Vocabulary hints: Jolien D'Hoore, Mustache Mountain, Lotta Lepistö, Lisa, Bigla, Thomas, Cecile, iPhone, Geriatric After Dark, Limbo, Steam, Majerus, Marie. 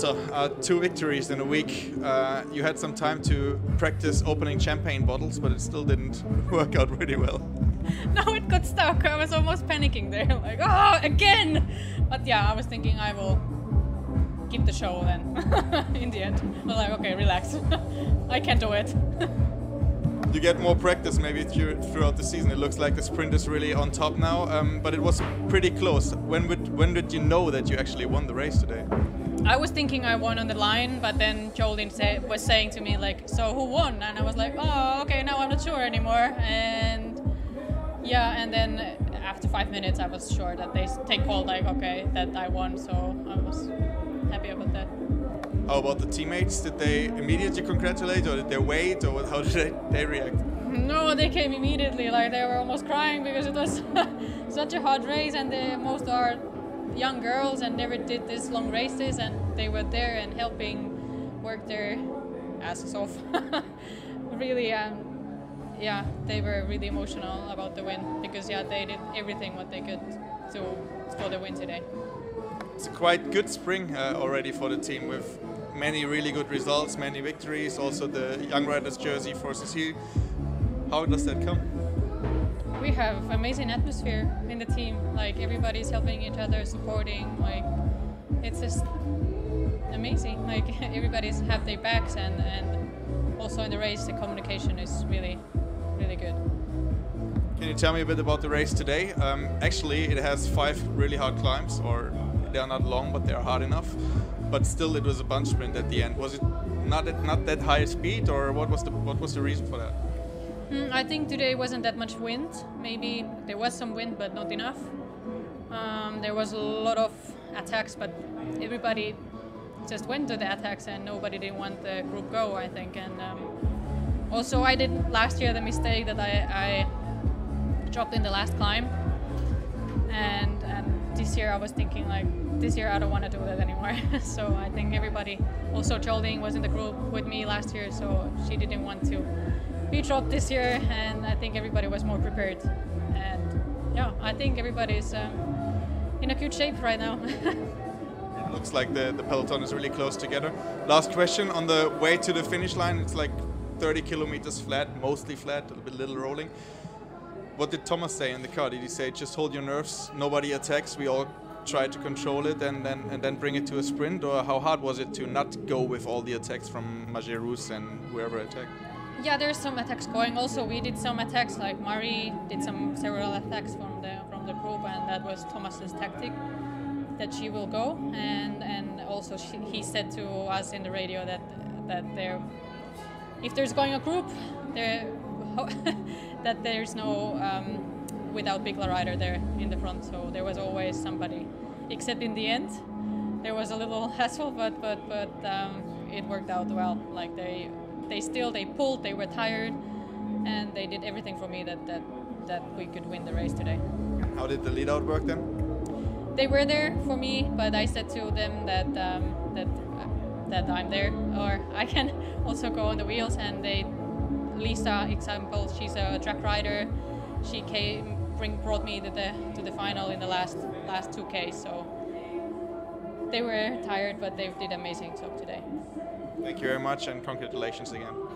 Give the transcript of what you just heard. Lotta, 2 victories in a week. You had some time to practice opening champagne bottles, but it still didn't work out really well. No, it got stuck. I was almost panicking there, like, oh, again! But yeah, I was thinking I will give the show then, in the end. I was like, okay, relax, I can do it. You get more practice maybe throughout the season. It looks like the sprint is really on top now, but it was pretty close. When did you know that you actually won the race today? I was thinking I won on the line, but then Jolien was saying to me, like, so who won? And I was like, oh, okay, now I'm not sure anymore. And yeah, and then after 5 minutes, I was sure that they called, like, okay, that I won. So I was happy about that. How about the teammates? Did they immediately congratulate, or did they wait, or how did they react? No, they came immediately. Like, they were almost crying because it was such a hard race, and most are young girls and never did these long races, and they were there and helping work their asses off. Really, yeah, they were really emotional about the win because, yeah, they did everything what they could do for the win today. It's a quite good spring already for the team, with many really good results, many victories, also the Young Riders jersey for Cecile. How does that come? We have amazing atmosphere in the team, like everybody's helping each other, supporting, like it's just amazing, like everybody's have their backs, and also in the race the communication is really, really good. Can you tell me a bit about the race today? Actually it has 5 really hard climbs, or they are not long, but they are hard enough. But still, it was a bunch sprint at the end. Was it not that high speed, or what was the reason for that? I think today wasn't that much wind. Maybe there was some wind, but not enough. There was a lot of attacks, but everybody just went to the attacks, and nobody didn't want the group go, I think. And also, I did last year the mistake that I dropped in the last climb, and this year I was thinking, like, this year I don't want to do that anymore. So I think everybody, also Jolien was in the group with me last year, so she didn't want to be dropped this year, and I think everybody was more prepared. And yeah, I think everybody's in a good shape right now. It looks like the peloton is really close together. Last question, on the way to the finish line, it's like 30 kilometers flat, mostly flat, a little rolling. What did Thomas say in the car? Did he say, just hold your nerves, nobody attacks, we all try to control it and then bring it to a sprint? Or how hard was it to not go with all the attacks from Majerus and whoever attacked? Yeah, there's some attacks going. Also, we did some attacks, like Marie did several attacks from the group, and that was Thomas's tactic that she will go. And also he said to us in the radio that if there's going a group, that there's no without Bigla rider there in the front, so there was always somebody, except in the end there was a little hassle, but it worked out well. Like they pulled, they were tired, and they did everything for me that we could win the race today. How did the lead out work then? They were there for me, but I said to them that I'm there, or I can also go on the wheels, and Lisa, example, she's a track rider, she brought me to the final in the last 2K, so they were tired, but they did amazing job today. Thank you very much, and congratulations again.